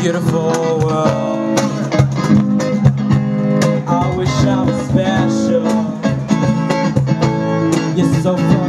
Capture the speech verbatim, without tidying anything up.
beautiful world. I wish I was special. You're so